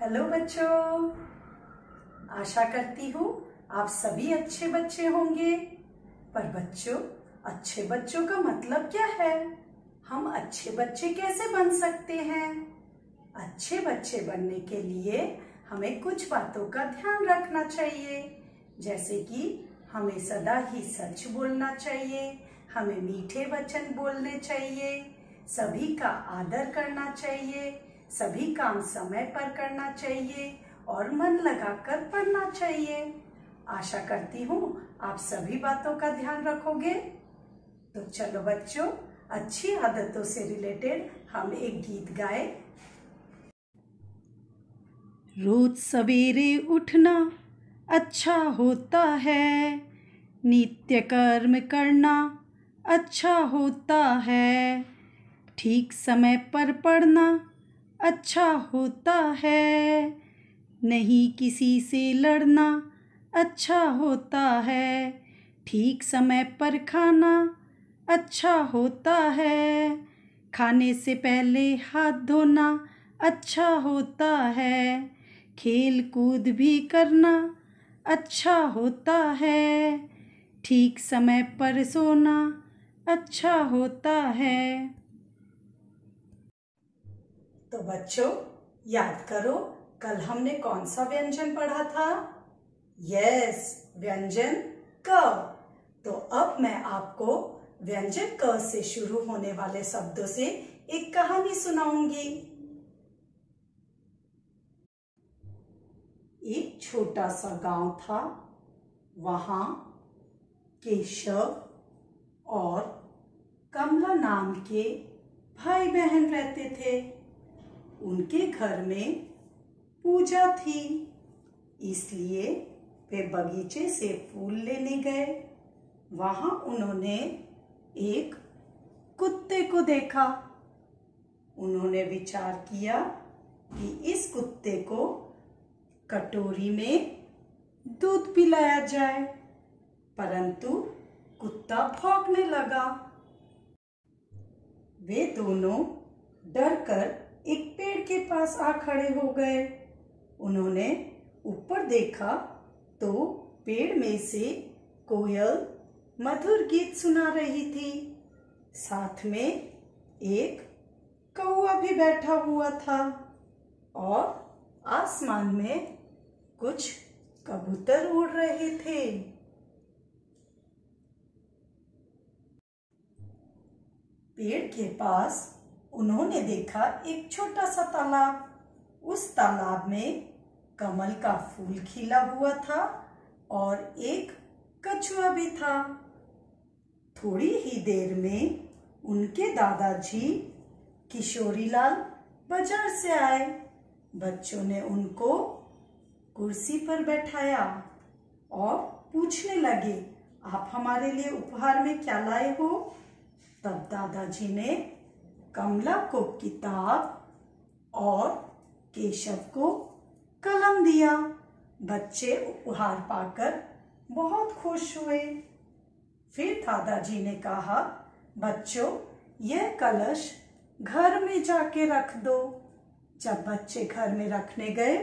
Hello बच्चों, आशा करती हूँ आप सभी अच्छे बच्चे होंगे। पर बच्चों, अच्छे बच्चों का मतलब क्या है? हम अच्छे बच्चे कैसे बन सकते हैं? अच्छे बच्चे बनने के लिए हमें कुछ बातों का ध्यान रखना चाहिए, जैसे कि हमें सदा ही सच बोलना चाहिए, हमें मीठे वचन बोलने चाहिए, सभी का आदर करना चाहिए, सभी काम समय पर करना चाहिए और मन लगाकर पढ़ना चाहिए। आशा करती हूँ आप सभी बातों का ध्यान रखोगे। तो चलो बच्चों, अच्छी आदतों से रिलेटेड हम एक गीत गाएं। रोज सवेरे उठना अच्छा होता है, नित्य कर्म करना अच्छा होता है, ठीक समय पर पढ़ना अच्छा होता है, नहीं किसी से लड़ना अच्छा होता है, ठीक समय पर खाना अच्छा होता है, खाने से पहले हाथ धोना अच्छा होता है, खेल कूद भी करना अच्छा होता है, ठीक समय पर सोना अच्छा होता है। तो बच्चों, याद करो कल हमने कौन सा व्यंजन पढ़ा था? यस, व्यंजन क। तो अब मैं आपको व्यंजन क से शुरू होने वाले शब्दों से एक कहानी सुनाऊंगी। एक छोटा सा गांव था, वहां केशव और कमला नाम के भाई बहन रहते थे। उनके घर में पूजा थी, इसलिए वे बगीचे से फूल लेने गए। वहां उन्होंने एक कुत्ते को देखा। उन्होंने विचार किया कि इस कुत्ते को कटोरी में दूध पिलाया जाए, परंतु कुत्ता भौंकने लगा। वे दोनों डरकर एक पेड़ के पास आ खड़े हो गए। उन्होंने ऊपर देखा तो पेड़ में से कोयल मधुर गीत सुना रही थी। साथ में एक कौवा भी बैठा हुआ था और आसमान में कुछ कबूतर उड़ रहे थे। पेड़ के पास उन्होंने देखा एक छोटा सा तालाब। उस तालाब में कमल का फूल खिला हुआ था और एक कछुआ भी था। थोड़ी ही देर में उनके दादाजी किशोरीलाल बाजार से आए। बच्चों ने उनको कुर्सी पर बैठाया और पूछने लगे, आप हमारे लिए उपहार में क्या लाए हो? तब दादाजी ने कमला को किताब और केशव को कलम दिया। बच्चे उपहार पाकर बहुत खुश हुए। फिर दादाजी ने कहा, बच्चों यह कलश घर में जाके रख दो। जब बच्चे घर में रखने गए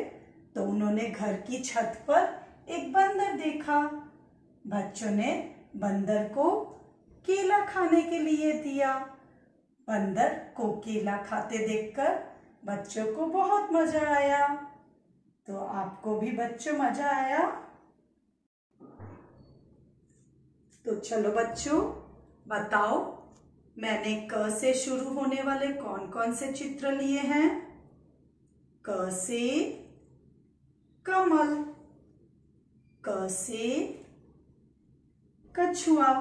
तो उन्होंने घर की छत पर एक बंदर देखा। बच्चों ने बंदर को केला खाने के लिए दिया। बंदर को केला खाते देखकर बच्चों को बहुत मजा आया। तो आपको भी बच्चों मजा आया? तो चलो बच्चों, बताओ मैंने क से शुरू होने वाले कौन कौन से चित्र लिए हैं? क से कमल, क से कछुआ,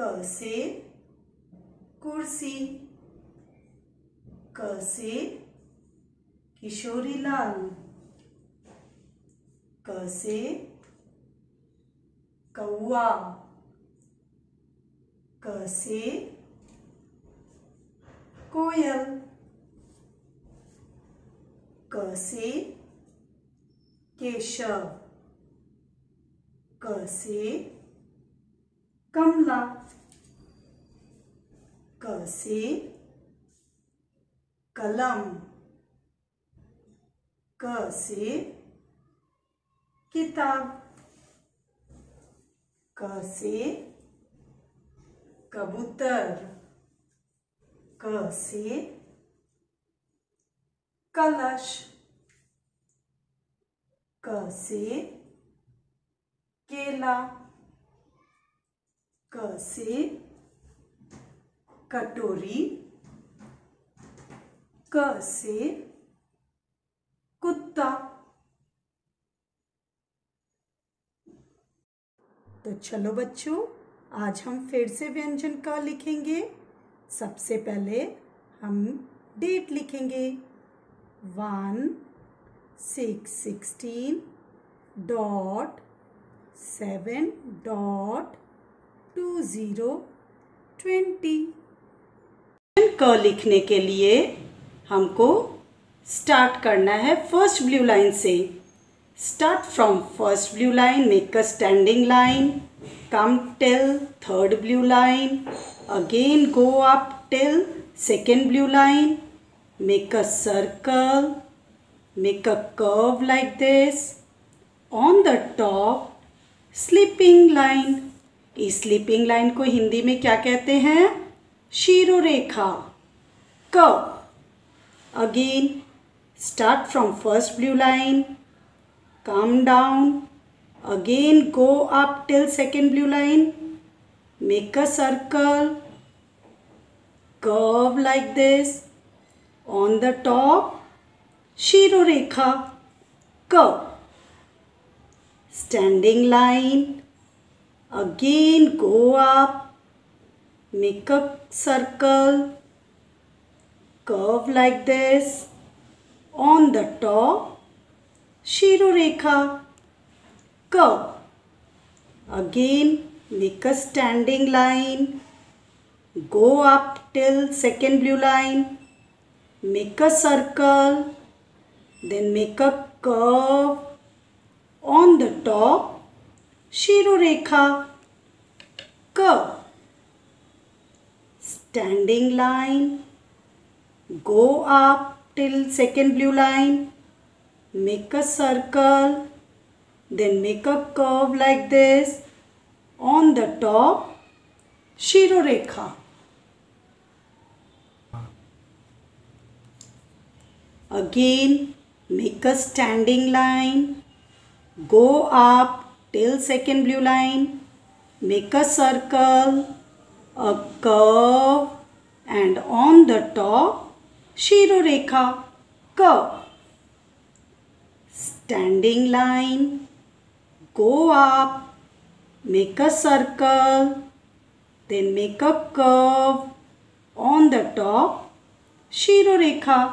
क से कुर्सी, क से किशोरीलाल, क से कौआ, क से कोयल, क से केशव, क से कमला, क से कलम, क से किताब, क से कबूतर, क से कलश, क से केला, क से कटोरी, क से कुत्ता। तो चलो बच्चों, आज हम फिर से व्यंजन क लिखेंगे। सबसे पहले हम डेट लिखेंगे 1/16/7/2020। क लिखने के लिए हमको स्टार्ट करना है फर्स्ट ब्लू लाइन से। Start from first blue line, make a standing line, come till third blue line, again go up till second blue line, make a circle, make a curve like this. On the top, sleeping line. इस sleeping line को हिंदी में क्या कहते हैं? शीरोरेखा। Curve. Again, start from first blue line, come down, again go up till second blue line, make a circle, curve like this. On the top, shirorekha, curve, standing line, again go up, make a circle, curve like this. On the top, shirorekha, curve, again make a standing line, go up till second blue line. Make a circle, then make a curve. On the top, shirorekha, curve, standing line, go up till second blue line, make a circle, then make a curve like this. On the top, shirorekha. Again, make a standing line, go up till second blue line, make a circle, a curve, and on the top, shirorekha, curve. Standing line, go up, make a circle, then make a curve, on the top, shirorekha.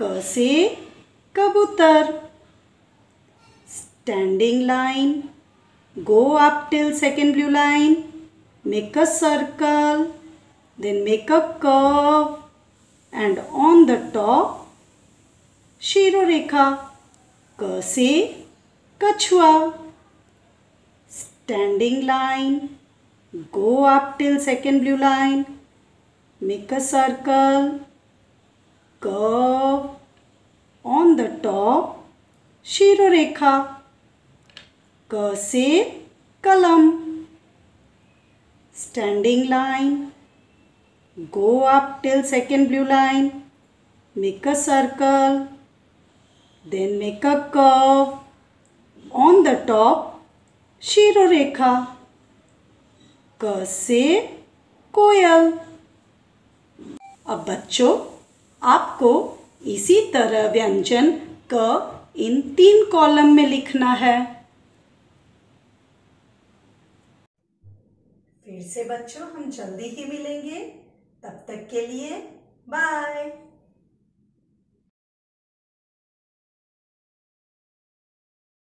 क से कबूतर. Standing line, go up till second blue line, make a circle, then make a curve, and on the top shirorekha. क से कछुआ. Standing line, go up till second blue line, make a circle, curve, on the top, shirorekha. क से कलम. Standing line, go up till second blue line, make a circle, then make a curve, on the top, shirorekha. क से कोयल. अब बच्चों, आपको इसी तरह व्यंजन क इन 3 कॉलम में लिखना है। फिर से बच्चों हम जल्दी ही मिलेंगे, तब तक के लिए बाय।